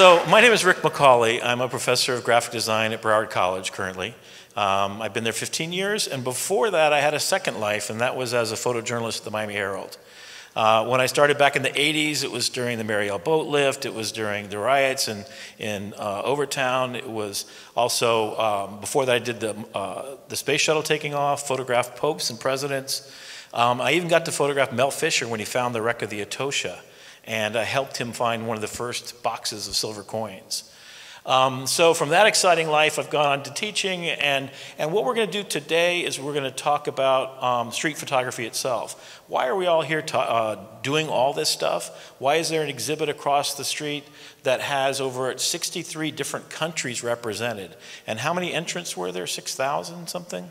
So my name is Rick McCawley. I'm a professor of graphic design at Broward College currently. I've been there 15 years, and before that I had a second life, and that was as a photojournalist at the Miami Herald. When I started back in the 80s, it was during the Mariel boat lift, it was during the riots in Overtown, it was also, before that I did the space shuttle taking off, photographed popes and presidents. I even got to photograph Mel Fisher when he found the wreck of the Atocha, and I helped him find one of the first boxes of silver coins. So from that exciting life, I've gone on to teaching, and what we're going to do today is we're going to talk about street photography itself. Why are we all here doing all this stuff? Why is there an exhibit across the street that has over 63 different countries represented? And how many entrants were there? 6,000 something?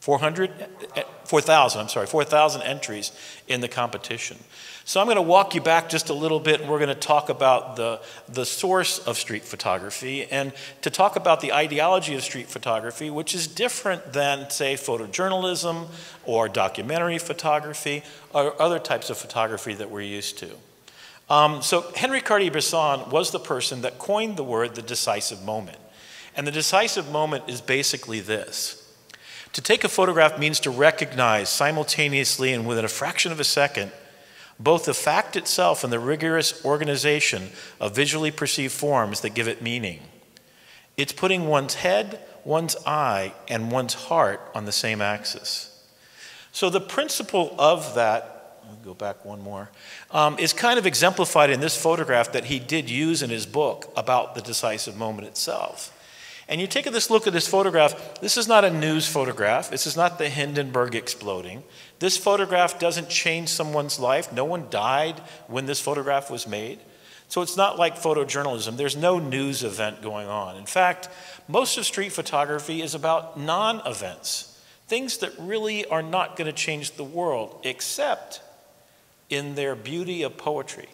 4,000 entries in the competition. So I'm going to walk you back just a little bit, and we're going to talk about the source of street photography, and to talk about the ideology of street photography, which is different than, say, photojournalism or documentary photography or other types of photography that we're used to. So Henri Cartier-Bresson was the person that coined the word the decisive moment. And the decisive moment is basically this. To take a photograph means to recognize simultaneously and within a fraction of a second both the fact itself and the rigorous organization of visually perceived forms that give it meaning. It's putting one's head, one's eye, and one's heart on the same axis. So the principle of that, I'll go back one more, is kind of exemplified in this photograph that he did use in his book about the decisive moment itself. And you take this look at this photograph, this is not a news photograph. This is not the Hindenburg exploding. This photograph doesn't change someone's life. No one died when this photograph was made. So it's not like photojournalism. There's no news event going on. In fact, most of street photography is about non-events, things that really are not going to change the world, except in their beauty of poetry.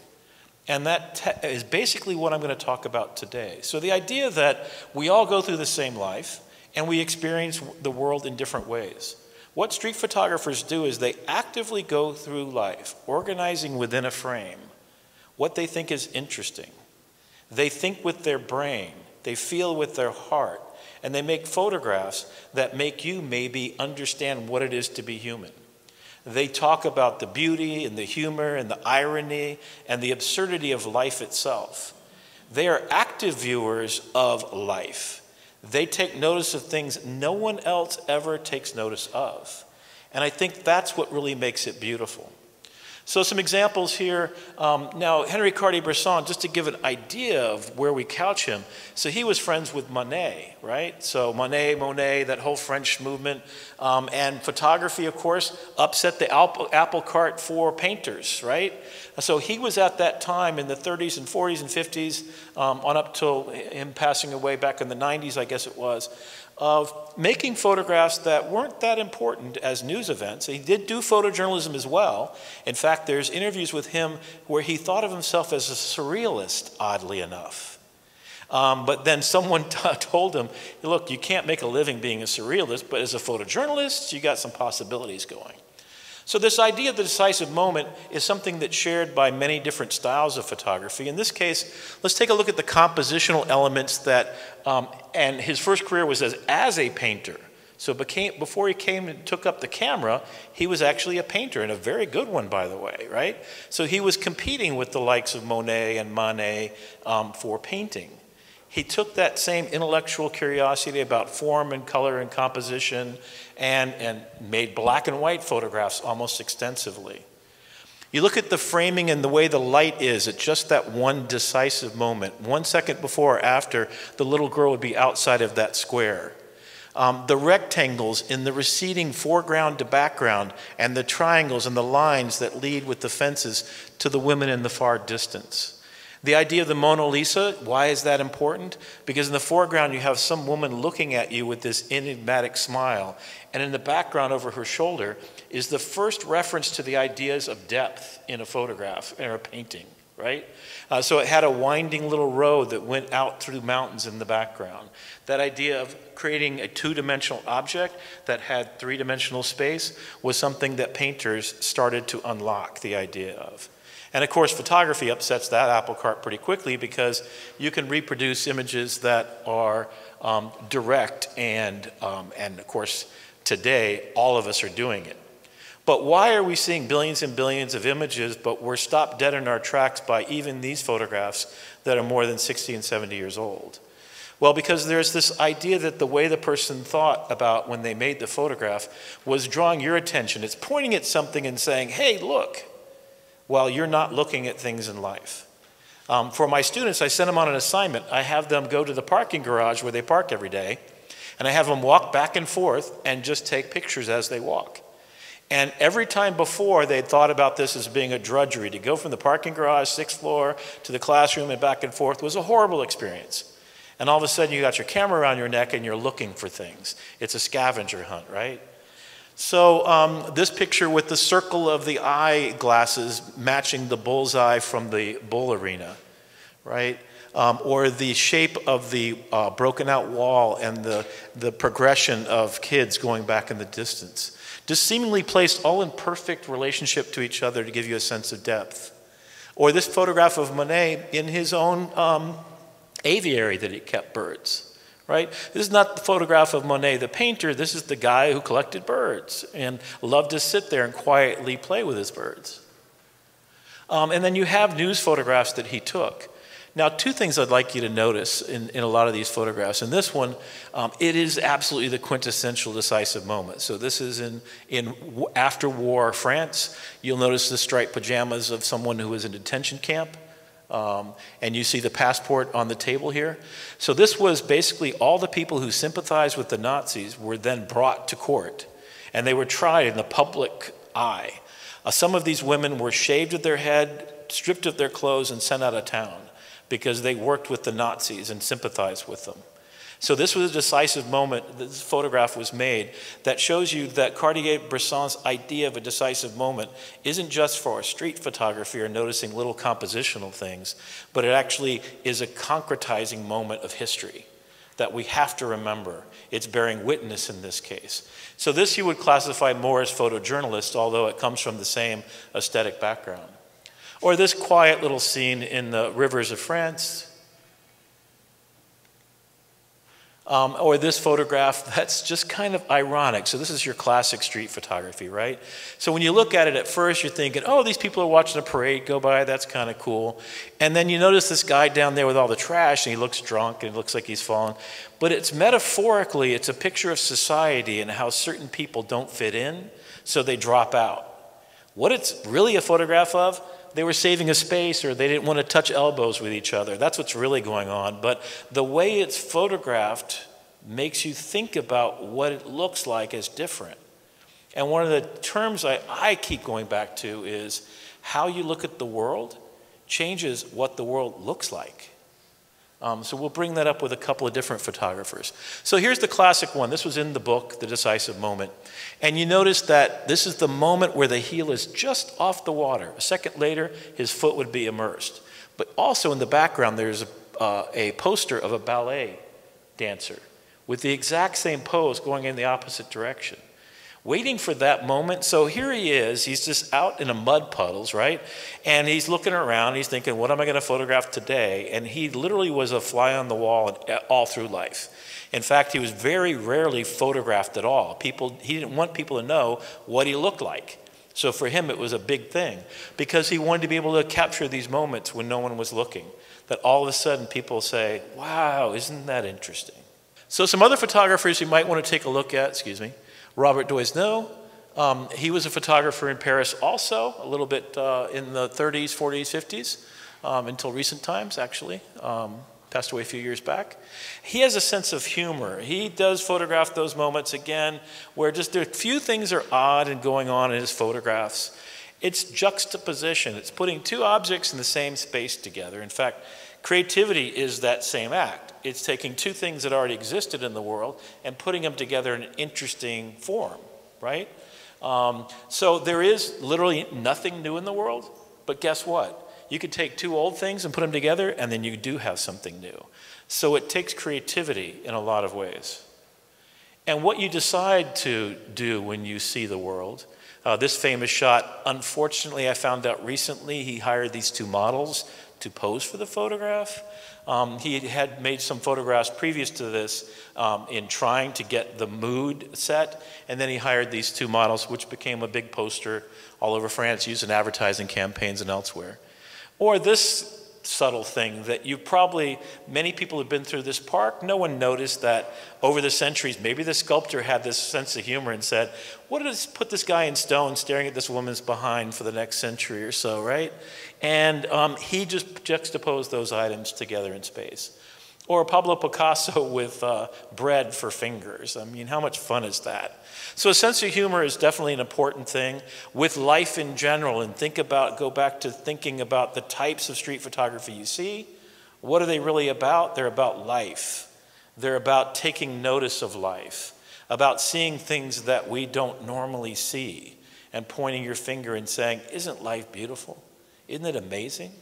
And that is basically what I'm going to talk about today. So the idea that we all go through the same life and we experience the world in different ways. What street photographers do is they actively go through life, organizing within a frame what they think is interesting. They think with their brain, they feel with their heart, and they make photographs that make you maybe understand what it is to be human. They talk about the beauty and the humor and the irony and the absurdity of life itself. They are active viewers of life. They take notice of things no one else ever takes notice of. And I think that's what really makes it beautiful. So some examples here. Now, Henri Cartier-Bresson, just to give an idea of where we couch him, so he was friends with Manet, right? So Monet, that whole French movement. And photography, of course, upset the apple cart for painters, right? So he was at that time in the 30s and 40s and 50s, on up till him passing away back in the 90s, I guess it was, of making photographs that weren't that important as news events. He did do photojournalism as well. In fact, there's interviews with him where he thought of himself as a surrealist, oddly enough. But then someone told him, look, you can't make a living being a surrealist, but as a photojournalist, you got some possibilities going. So this idea of the decisive moment is something that's shared by many different styles of photography. In this case, let's take a look at the compositional elements that, and his first career was as a painter. So before he came and took up the camera, he was actually a painter, and a very good one, by the way, right? So he was competing with the likes of Monet and Manet for painting. He took that same intellectual curiosity about form and color and composition and made black and white photographs almost extensively. You look at the framing and the way the light is at just that one decisive moment. 1 second before or after, the little girl would be outside of that square. The rectangles in the receding foreground to background, and the triangles and the lines that lead with the fences to the women in the far distance. The idea of the Mona Lisa, why is that important? Because in the foreground you have some woman looking at you with this enigmatic smile, and in the background over her shoulder is the first reference to the ideas of depth in a photograph, or a painting. right? So it had a winding little road that went out through mountains in the background. That idea of creating a two-dimensional object that had three-dimensional space was something that painters started to unlock the idea of. And of course, photography upsets that apple cart pretty quickly because you can reproduce images that are direct and of course, today, all of us are doing it. But why are we seeing billions and billions of images, but we're stopped dead in our tracks by even these photographs that are more than 60 and 70 years old? Well, because there's this idea that the way the person thought about when they made the photograph was drawing your attention. It's pointing at something and saying, hey, look, while you're not looking at things in life. For my students, I sent them on an assignment. I have them go to the parking garage where they park every day, and I have them walk back and forth and just take pictures as they walk. And every time before, they'd thought about this as being a drudgery. To go from the parking garage, 6th floor, to the classroom and back and forth was a horrible experience. And all of a sudden, you got your camera around your neck and you're looking for things. It's a scavenger hunt, right? So this picture with the circle of the eyeglasses matching the bullseye from the bull arena, right? Or the shape of the broken out wall and the progression of kids going back in the distance. Just seemingly placed all in perfect relationship to each other to give you a sense of depth. Or this photograph of Monet in his own aviary that he kept birds, right? This is not the photograph of Monet the painter, this is the guy who collected birds and loved to sit there and quietly play with his birds. And then you have news photographs that he took. Now, two things I'd like you to notice in a lot of these photographs. In this one, it is absolutely the quintessential decisive moment. So this is in after-war France. You'll notice the striped pajamas of someone who was in detention camp. And you see the passport on the table here. So this was basically all the people who sympathized with the Nazis were then brought to court. And they were tried in the public eye. Some of these women were shaved at their head, stripped of their clothes, and sent out of town, because they worked with the Nazis and sympathized with them. So this was a decisive moment, this photograph was made, that shows you that Cartier-Bresson's idea of a decisive moment isn't just for street photography or noticing little compositional things, but it actually is a concretizing moment of history that we have to remember. It's bearing witness in this case. So this you would classify more as photojournalist, although it comes from the same aesthetic background. Or this quiet little scene in the rivers of France. Or this photograph that's just kind of ironic. So this is your classic street photography, right? So when you look at it at first, you're thinking, oh, these people are watching a parade go by, that's kind of cool. And then you notice this guy down there with all the trash and he looks drunk and it looks like he's fallen. But it's metaphorically, it's a picture of society and how certain people don't fit in, so they drop out. What it's really a photograph of, they were saving a space or they didn't want to touch elbows with each other. That's what's really going on. But the way it's photographed makes you think about what it looks like as different. And one of the terms I keep going back to is how you look at the world changes what the world looks like. So we'll bring that up with a couple of different photographers. So here's the classic one. This was in the book, The Decisive Moment. And you notice that this is the moment where the heel is just off the water. A second later, his foot would be immersed. But also in the background, there's a poster of a ballet dancer with the exact same pose going in the opposite direction, waiting for that moment. So here he is, he's just out in a mud puddles, right? And he's looking around, he's thinking, what am I gonna photograph today? And he literally was a fly on the wall all through life. In fact, he was very rarely photographed at all. He didn't want people to know what he looked like. So for him, it was a big thing because he wanted to be able to capture these moments when no one was looking, that all of a sudden people say, wow, isn't that interesting? So some other photographers you might wanna take a look at, excuse me, Robert Doisneau, he was a photographer in Paris also, a little bit in the 30s, 40s, 50s, until recent times actually, passed away a few years back. He has a sense of humor. He does photograph those moments again where just there are few things are odd and going on in his photographs. It's juxtaposition. It's putting two objects in the same space together. In fact, creativity is that same act. It's taking two things that already existed in the world and putting them together in an interesting form, right? So there is literally nothing new in the world, but guess what? You could take two old things and put them together, and then you do have something new. So it takes creativity in a lot of ways. And what you decide to do when you see the world, this famous shot, unfortunately, I found out recently, he hired these two models to pose for the photograph. He had made some photographs previous to this in trying to get the mood set, and then he hired these two models, which became a big poster all over France, used in advertising campaigns and elsewhere. Or this subtle thing that you probably, many people have been through this park, no one noticed that over the centuries, maybe the sculptor had this sense of humor and said, what does put this guy in stone staring at this woman's behind for the next century or so, right? And he just juxtaposed those items together in space. Or Pablo Picasso with bread for fingers. I mean, how much fun is that? So a sense of humor is definitely an important thing with life in general. And go back to thinking about the types of street photography you see. What are they really about? They're about life. They're about taking notice of life, about seeing things that we don't normally see and pointing your finger and saying, isn't life beautiful? Isn't it amazing?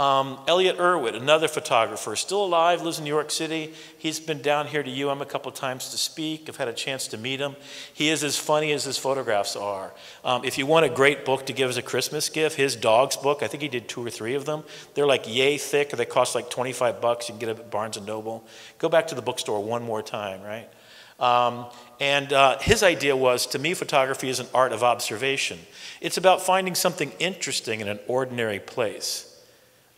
Elliott Erwitt, another photographer, still alive, lives in New York City. He's been down here to UM a couple times to speak. I've had a chance to meet him. He is as funny as his photographs are. If you want a great book to give as a Christmas gift, his dog's book, I think he did 2 or 3 of them. They're like yay thick, they cost like $25. You can get them at Barnes & Noble. Go back to the bookstore one more time, right? His idea was, to me, photography is an art of observation. It's about finding something interesting in an ordinary place.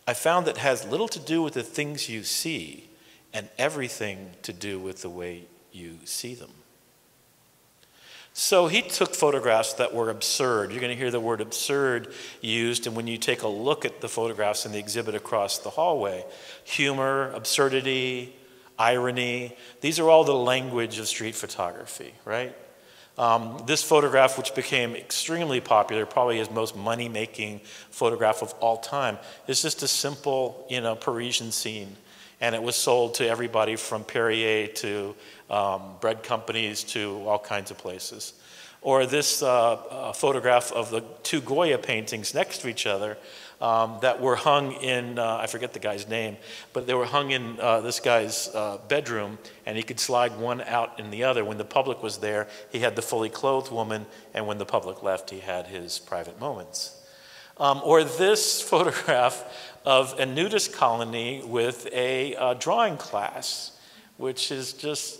I found that has little to do with the things you see and everything to do with the way you see them. So he took photographs that were absurd. You're going to hear the word absurd used, and when you take a look at the photographs in the exhibit across the hallway, humor, absurdity, irony, these are all the language of street photography, right? This photograph, which became extremely popular, probably his most money-making photograph of all time, is just a simple, Parisian scene. And it was sold to everybody from Perrier to bread companies to all kinds of places. Or this photograph of the two Goya paintings next to each other that were hung in, I forget the guy's name, but they were hung in this guy's bedroom, and he could slide one out in the other. When the public was there, he had the fully clothed woman, and when the public left, he had his private moments. Or this photograph of a nudist colony with a drawing class, which is just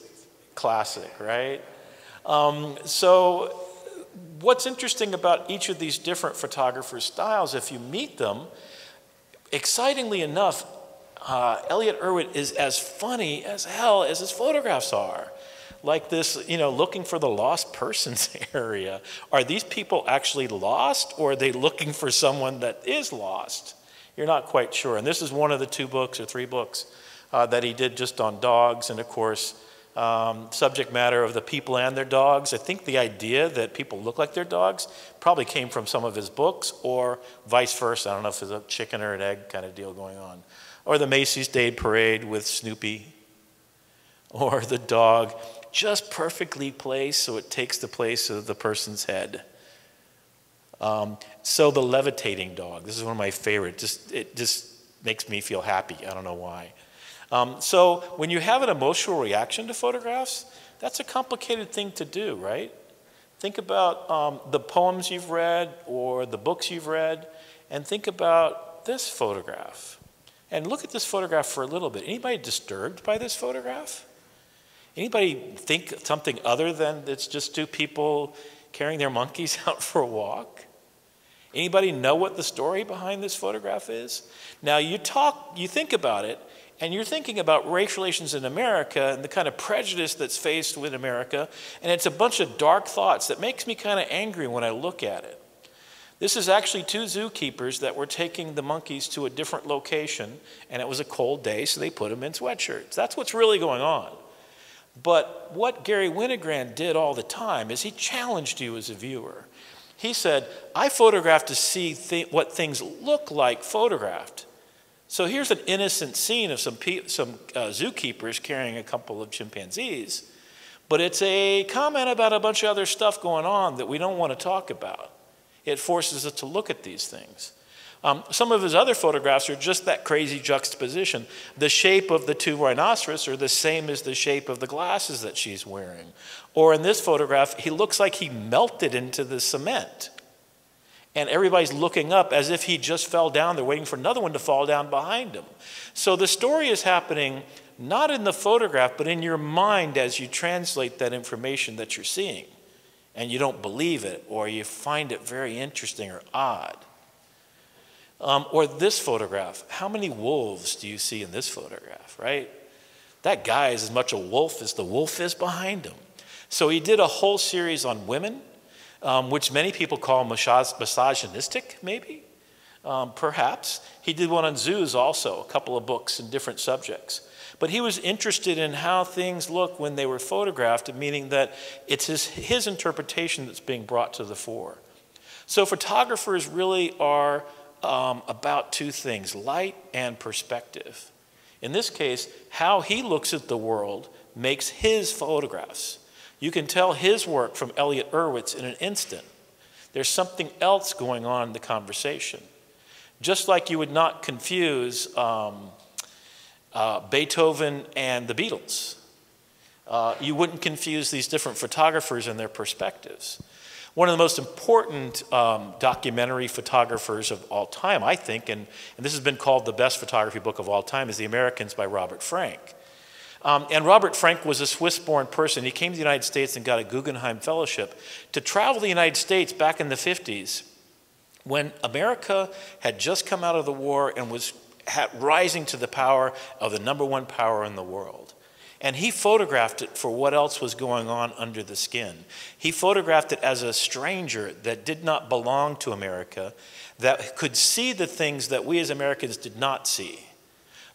classic, right? So what's interesting about each of these different photographers' styles, if you meet them, excitingly enough, Elliott Erwitt is as funny as hell as his photographs are. Like this, looking for the lost persons area. Are these people actually lost, or are they looking for someone that is lost? You're not quite sure. And this is one of the 2 books or 3 books that he did just on dogs, and of course, subject matter of the people and their dogs. I think the idea that people look like their dogs probably came from some of his books, or vice versa. I don't know if it's a chicken or an egg kind of deal going on. Or the Macy's Day Parade with Snoopy, or the dog, just perfectly placed so it takes the place of the person's head. So the levitating dog, this is one of my favorites. It just makes me feel happy, I don't know why. So when you have an emotional reaction to photographs, that's a complicated thing to do, right? Think about the poems you've read or the books you've read, and think about this photograph. And look at this photograph for a little bit. Anybody disturbed by this photograph? Anybody think something other than it's just 2 people carrying their monkeys out for a walk? Anybody know what the story behind this photograph is? Now you think about it, and you're thinking about race relations in America and the kind of prejudice that's faced with America, and it's a bunch of dark thoughts that makes me kind of angry when I look at it. This is actually 2 zookeepers that were taking the monkeys to a different location, and it was a cold day, so they put them in sweatshirts. That's what's really going on. But what Gary Winogrand did all the time is he challenged you as a viewer. He said, I photographed to see what things look like photographed. So here's an innocent scene of some zookeepers carrying a couple of chimpanzees, but it's a comment about a bunch of other stuff going on that we don't want to talk about. It forces us to look at these things. Some of his other photographs are just that crazy juxtaposition. The shape of the two rhinoceros are the same as the shape of the glasses that she's wearing. Or in this photograph, he looks like he melted into the cement. And everybody's looking up as if he just fell down. They're waiting for another one to fall down behind him. So the story is happening not in the photograph, but in your mind as you translate that information that you're seeing. And you don't believe it, or you find it very interesting or odd. Or this photograph. How many wolves do you see in this photograph, right? That guy is as much a wolf as the wolf is behind him. So he did a whole series on women, which many people call misogynistic, maybe, perhaps. He did one on zoos also, a couple of books in different subjects. But he was interested in how things look when they were photographed, meaning that it's his interpretation that's being brought to the fore. So photographers really are about two things, light and perspective. In this case, how he looks at the world makes his photographs. You can tell his work from Elliott Erwitt's in an instant. There's something else going on in the conversation. Just like you would not confuse Beethoven and the Beatles. You wouldn't confuse these different photographers and their perspectives. One of the most important documentary photographers of all time, I think, and this has been called the best photography book of all time, is The Americans by Robert Frank. And Robert Frank was a Swiss-born person. He came to the United States and got a Guggenheim Fellowship to travel the United States back in the 50s when America had just come out of the war and was rising to the power of the #1 power in the world. And he photographed it for what else was going on under the skin. He photographed it as a stranger that did not belong to America, that could see the things that we as Americans did not see.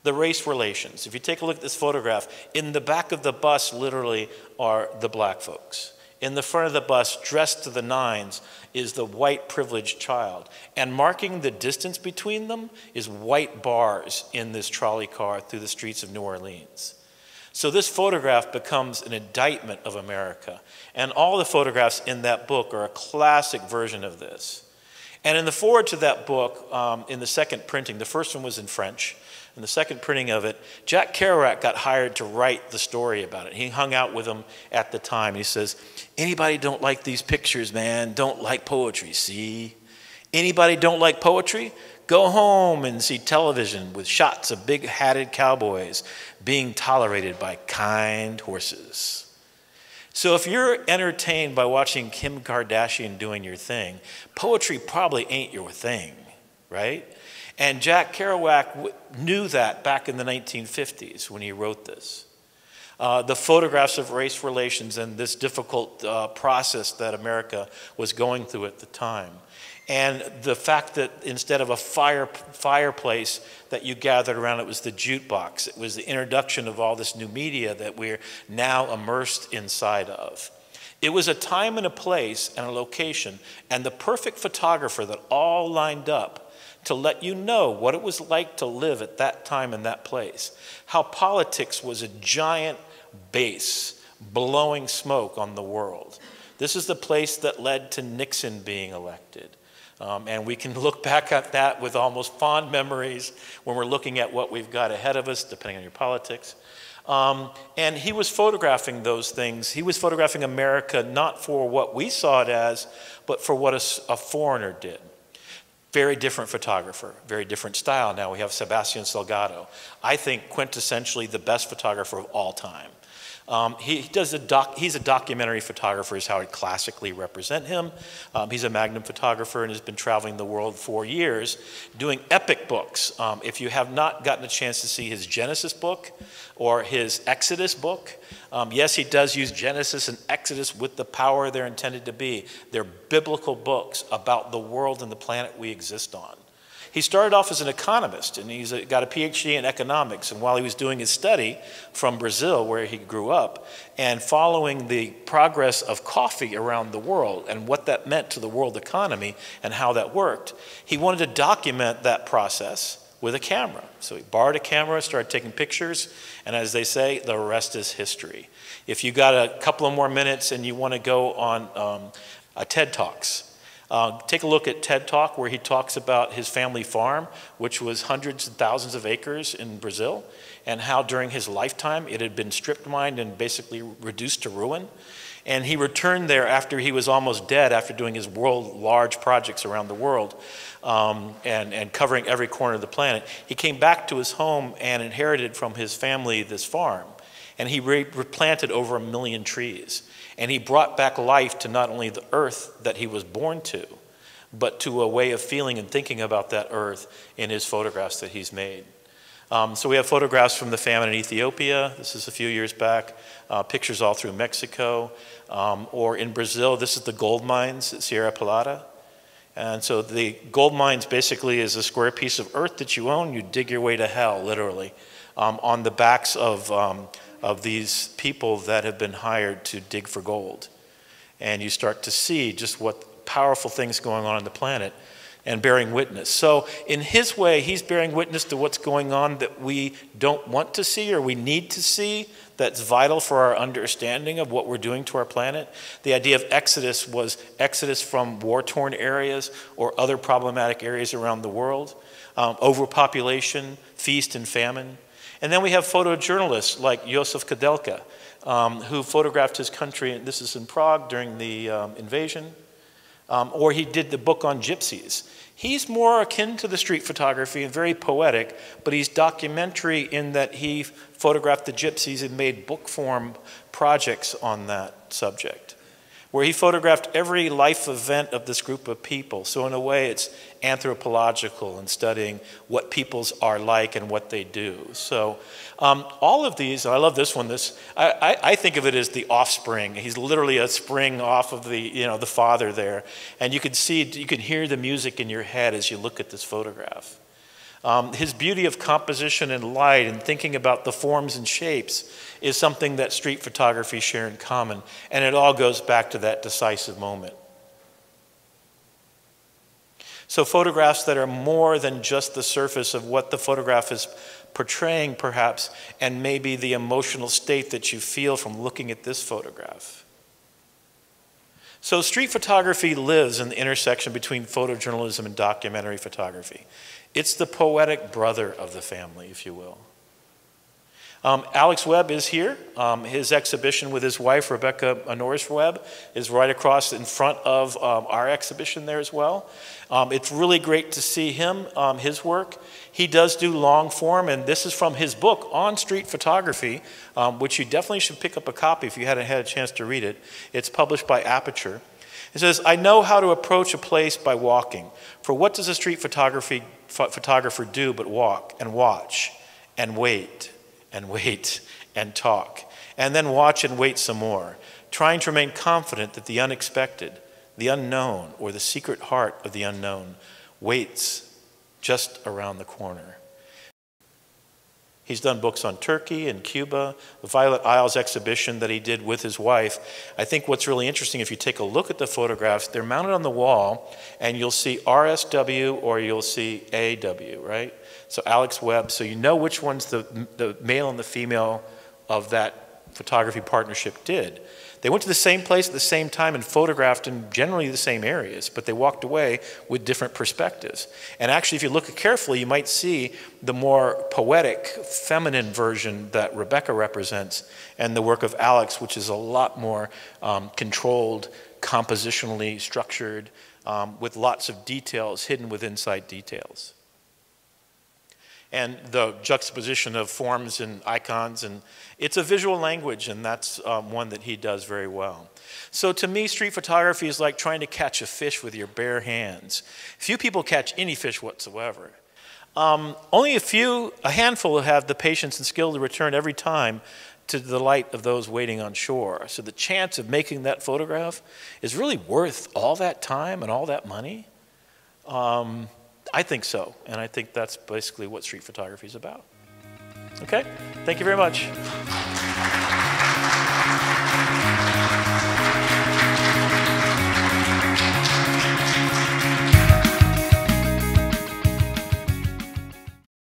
The race relations. If you take a look at this photograph, in the back of the bus literally are the black folks. In the front of the bus, dressed to the nines, is the white privileged child. And marking the distance between them is white bars in this trolley car through the streets of New Orleans. So this photograph becomes an indictment of America. And all the photographs in that book are a classic version of this. And in the foreword to that book, in the second printing, the first one was in French, in the second printing of it, Jack Kerouac got hired to write the story about it. He hung out with him at the time. He says, anybody don't like these pictures, man, don't like poetry, see? Anybody don't like poetry? Go home and see television with shots of big-hatted cowboys being tolerated by kind horses. So if you're entertained by watching Kim Kardashian doing your thing, poetry probably ain't your thing, right? And Jack Kerouac knew that back in the 1950s when he wrote this. The photographs of race relations and this difficult process that America was going through at the time. And the fact that instead of a fireplace that you gathered around, it was the jukebox. It was the introduction of all this new media that we're now immersed inside of. It was a time and a place and a location and the perfect photographer that all lined up to let you know what it was like to live at that time in that place. How politics was a giant base blowing smoke on the world. This is the place that led to Nixon being elected. And we can look back at that with almost fond memories when we're looking at what we've got ahead of us, depending on your politics. And he was photographing those things. He was photographing America not for what we saw it as, but for what a foreigner did. Very different photographer, very different style. Now we have Sebastian Salgado. I think quintessentially the best photographer of all time. He's a documentary photographer is how I classically represent him. He's a magnum photographer and has been traveling the world for years doing epic books. If you have not gotten a chance to see his Genesis book or his Exodus book, yes, he does use Genesis and Exodus with the power they're intended to be. They're biblical books about the world and the planet we exist on. He started off as an economist, and he's got a PhD in economics. And while he was doing his study from Brazil, where he grew up, and following the progress of coffee around the world and what that meant to the world economy and how that worked, he wanted to document that process with a camera. So he borrowed a camera, started taking pictures, and as they say, the rest is history. If you got a couple of more minutes and you want to go on a TED Talks, Take a look at TED Talk, where he talks about his family farm, which was hundreds and thousands of acres in Brazil, and how during his lifetime it had been strip mined and basically reduced to ruin. And he returned there after he was almost dead, after doing his large projects around the world and covering every corner of the planet. He came back to his home and inherited from his family this farm. And he replanted over 1 million trees. And he brought back life to not only the earth that he was born to, but to a way of feeling and thinking about that earth in his photographs that he's made. So we have photographs from the famine in Ethiopia. This is a few years back. Pictures all through Mexico. Or in Brazil, this is the gold mines at Sierra Pelada. And so the gold mines basically is a square piece of earth that you own. You dig your way to hell, literally, on the backs of these people that have been hired to dig for gold. And you start to see just what powerful things going on the planet and bearing witness. So in his way, he's bearing witness to what's going on that we don't want to see or we need to see, that's vital for our understanding of what we're doing to our planet. The idea of Exodus was exodus from war-torn areas or other problematic areas around the world, overpopulation, feast and famine. And then we have photojournalists like Josef Kudelka, who photographed his country, and this is in Prague during the invasion. Or he did the book on gypsies. He's more akin to the street photography and very poetic, but he's documentary in that he photographed the gypsies and made book form projects on that subject, where he photographed every life event of this group of people. So in a way, it's anthropological and studying what peoples are like and what they do. So all of these, and I love this one, I think of it as the offspring. He's literally a spring off of the, the father there. And you can see, you can hear the music in your head as you look at this photograph. His beauty of composition and light and thinking about the forms and shapes is something that street photography share in common. And it all goes back to that decisive moment. So photographs that are more than just the surface of what the photograph is portraying, perhaps, and maybe the emotional state that you feel from looking at this photograph. So street photography lives in the intersection between photojournalism and documentary photography. It's the poetic brother of the family, if you will. Alex Webb is here. His exhibition with his wife, Rebecca Norris Webb, is right across in front of our exhibition there as well. It's really great to see him, his work. He does do long form, and this is from his book on street photography, which you definitely should pick up a copy if you hadn't had a chance to read it. It's published by Aperture. It says, I know how to approach a place by walking. For what does a street photographer do but walk and watch and wait and talk and then watch and wait some more, trying to remain confident that the unexpected, the unknown, or the secret heart of the unknown waits just around the corner. He's done books on Turkey and Cuba, the Violet Isles exhibition that he did with his wife. I think what's really interesting, if you take a look at the photographs, they're mounted on the wall, and you'll see RSW or you'll see AW, right? So Alex Webb, so you know which ones the male and the female of that photography partnership did. They went to the same place at the same time and photographed in generally the same areas, but they walked away with different perspectives. And actually, if you look carefully, you might see the more poetic, feminine version that Rebecca represents and the work of Alex, which is a lot more controlled, compositionally structured, with lots of details hidden with inside details. And the juxtaposition of forms and icons, and it's a visual language, and that's one that he does very well. So to me, street photography is like trying to catch a fish with your bare hands. Few people catch any fish whatsoever. Only a handful have the patience and skill to return every time to the delight of those waiting on shore. So the chance of making that photograph is really worth all that time and all that money. I think so, and I think that's basically what street photography is about. Okay, thank you very much.